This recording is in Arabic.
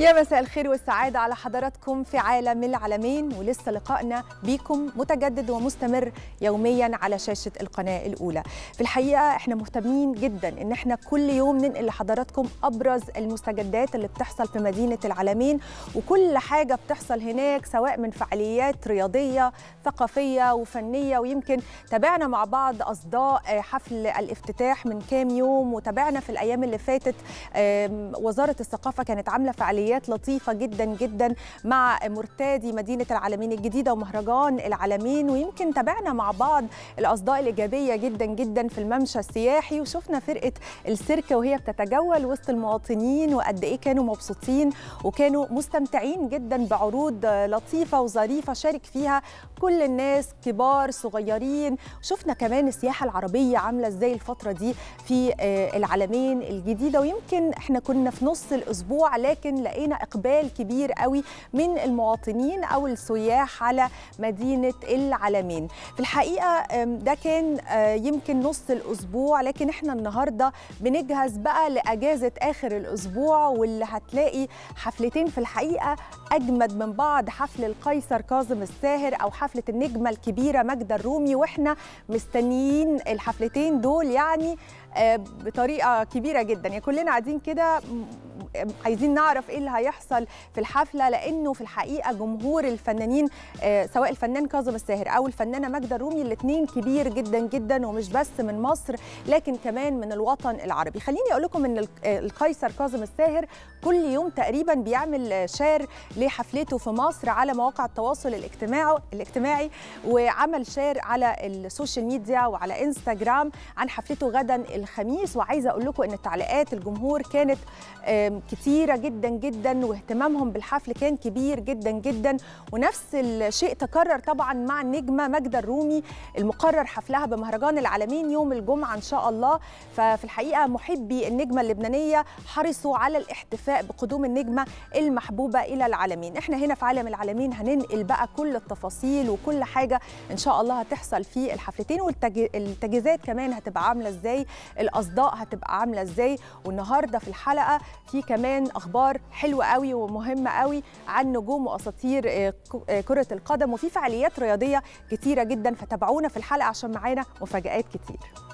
يا مساء الخير والسعادة على حضراتكم في عالم العلمين، ولسه لقائنا بيكم متجدد ومستمر يوميا على شاشة القناة الأولى. في الحقيقة احنا مهتمين جدا ان احنا كل يوم ننقل لحضراتكم أبرز المستجدات اللي بتحصل في مدينة العلمين، وكل حاجة بتحصل هناك سواء من فعاليات رياضية ثقافية وفنية. ويمكن تابعنا مع بعض أصداء حفل الافتتاح من كام يوم، وتابعنا في الأيام اللي فاتت وزارة الثقافة كانت عاملة فعاليات لطيفة جدا جدا مع مرتادي مدينة العلمين الجديدة ومهرجان العلمين، ويمكن تابعنا مع بعض الأصداء الإيجابية جدا جدا في الممشى السياحي، وشفنا فرقة السيرك وهي بتتجول وسط المواطنين وقد إيه كانوا مبسوطين وكانوا مستمتعين جدا بعروض لطيفة وظريفة شارك فيها كل الناس كبار صغيرين. شفنا كمان السياحة العربية عاملة إزاي الفترة دي في العلمين الجديدة. ويمكن إحنا كنا في نص الأسبوع لكن لقينا إقبال كبير قوي من المواطنين أو السياح على مدينة العلمين. في الحقيقة ده كان يمكن نص الأسبوع، لكن احنا النهاردة بنجهز بقى لأجازة آخر الأسبوع، واللي هتلاقي حفلتين في الحقيقة أجمد من بعض، حفل القيصر كاظم الساهر أو حفلة النجمة الكبيرة ماجدة الرومي، واحنا مستنيين الحفلتين دول يعني بطريقة كبيرة جدا. يعني كلنا قاعدين كده عايزين نعرف ايه اللي هيحصل في الحفله، لانه في الحقيقه جمهور الفنانين سواء الفنان كاظم الساهر او الفنانه ماجدة الرومي الاثنين كبير جدا جدا، ومش بس من مصر لكن كمان من الوطن العربي. خليني اقول لكم ان القيصر كاظم الساهر كل يوم تقريبا بيعمل شير لحفلته في مصر على مواقع التواصل الاجتماعي، وعمل شير على السوشيال ميديا وعلى انستغرام عن حفلته غدا الخميس. وعايزه اقول لكم ان تعليقات الجمهور كانت كتيرة جدا جدا، واهتمامهم بالحفل كان كبير جدا جدا، ونفس الشيء تكرر طبعا مع النجمة ماجدة الرومي المقرر حفلها بمهرجان العلمين يوم الجمعة إن شاء الله. ففي الحقيقة محبي النجمة اللبنانية حرصوا على الاحتفاء بقدوم النجمة المحبوبة إلى العلمين. احنا هنا في عالم العلمين هننقل بقى كل التفاصيل وكل حاجة إن شاء الله هتحصل في الحفلتين، والتجهيزات كمان هتبقى عاملة إزاي، الأصداء هتبقى عاملة إزاي. والنهاردة في الحلقة في كمان أخبار حلوة قوي ومهمة قوي عن نجوم وأساطير كرة القدم، وفي فعاليات رياضية كتيرة جدا، فتابعونا في الحلقة عشان معانا مفاجآت كتير.